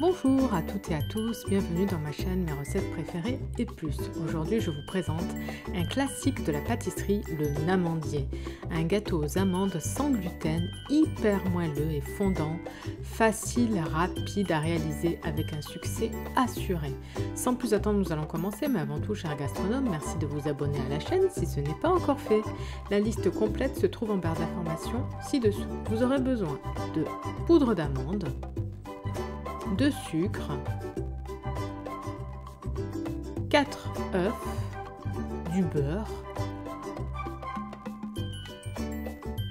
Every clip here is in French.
Bonjour à toutes et à tous, bienvenue dans ma chaîne Mes recettes préférées et plus. Aujourd'hui je vous présente un classique de la pâtisserie, le namandier. Un gâteau aux amandes sans gluten, hyper moelleux et fondant, facile, rapide à réaliser avec un succès assuré. Sans plus attendre, nous allons commencer, mais avant tout, chers gastronomes, merci de vous abonner à la chaîne si ce n'est pas encore fait. La liste complète se trouve en barre d'information ci-dessous. Vous aurez besoin de poudre d'amande, de sucre, 4 œufs, du beurre.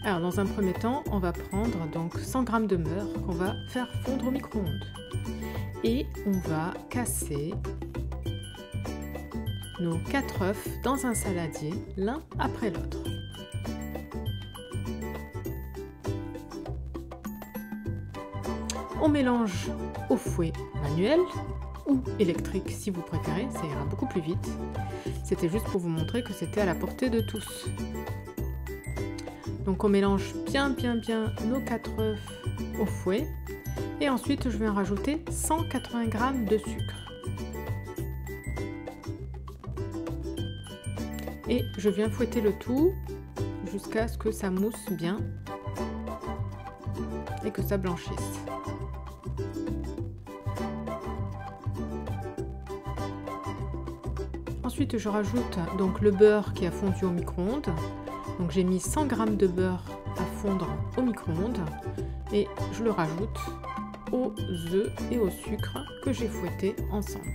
Alors dans un premier temps, on va prendre donc 100 g de beurre qu'on va faire fondre au micro-ondes et on va casser nos 4 œufs dans un saladier l'un après l'autre. On mélange au fouet manuel ou électrique si vous préférez, ça ira beaucoup plus vite. C'était juste pour vous montrer que c'était à la portée de tous. Donc on mélange bien nos 4 œufs au fouet et ensuite je vais en rajouter 180 g de sucre. Et je viens fouetter le tout jusqu'à ce que ça mousse bien et que ça blanchisse. Ensuite, je rajoute donc le beurre qui a fondu au micro-ondes. Donc j'ai mis 100 g de beurre à fondre au micro-ondes et je le rajoute aux œufs et au sucre que j'ai fouetté ensemble.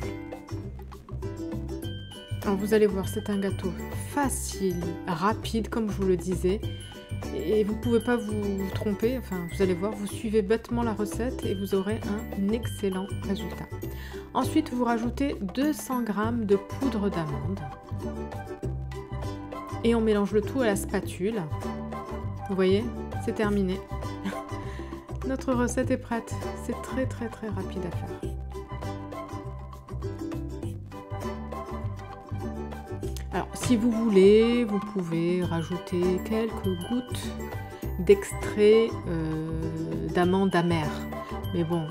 Alors vous allez voir, c'est un gâteau facile, rapide comme je vous le disais et vous ne pouvez pas vous tromper. Enfin, vous allez voir, vous suivez bêtement la recette et vous aurez un excellent résultat. Ensuite, vous rajoutez 200 g de poudre d'amande et on mélange le tout à la spatule. Vous voyez, c'est terminé. Notre recette est prête. C'est très rapide à faire. Alors, si vous voulez, vous pouvez rajouter quelques gouttes d'extrait d'amande amère. Mais bon,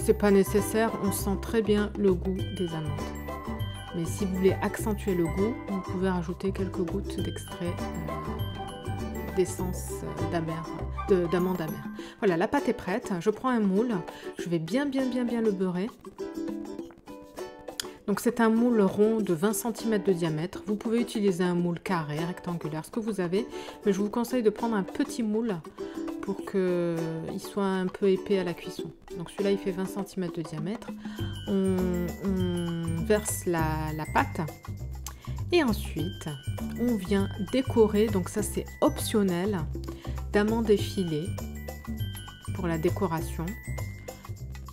c'est pas nécessaire, on sent très bien le goût des amandes. Mais si vous voulez accentuer le goût, vous pouvez rajouter quelques gouttes d'extrait d'essence d'amande amère. Voilà, la pâte est prête. Je prends un moule, je vais bien le beurrer. Donc c'est un moule rond de 20 cm de diamètre. Vous pouvez utiliser un moule carré, rectangulaire, ce que vous avez. Mais je vous conseille de prendre un petit moule pour qu'il soit un peu épais à la cuisson. Donc celui-là, il fait 20 cm de diamètre. On verse la pâte et ensuite on vient décorer, donc ça c'est optionnel, d'amandes effilées pour la décoration.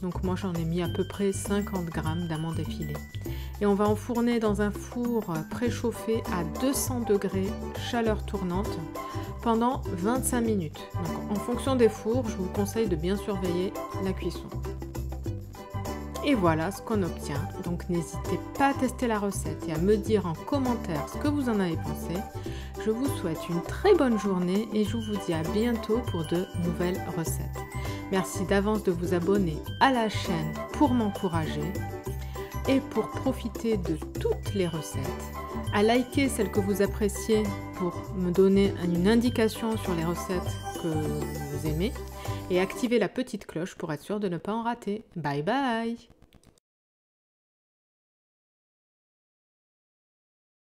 Donc moi j'en ai mis à peu près 50 g d'amandes effilées. Et on va enfourner dans un four préchauffé à 200 degrés chaleur tournante pendant 25 minutes. Donc en fonction des fours, je vous conseille de bien surveiller la cuisson. Et voilà ce qu'on obtient. Donc n'hésitez pas à tester la recette et à me dire en commentaire ce que vous en avez pensé. Je vous souhaite une très bonne journée et je vous dis à bientôt pour de nouvelles recettes. Merci d'avance de vous abonner à la chaîne pour m'encourager et pour profiter de toutes les recettes, à liker celles que vous appréciez pour me donner une indication sur les recettes que vous aimez et activer la petite cloche pour être sûr de ne pas en rater. Bye bye!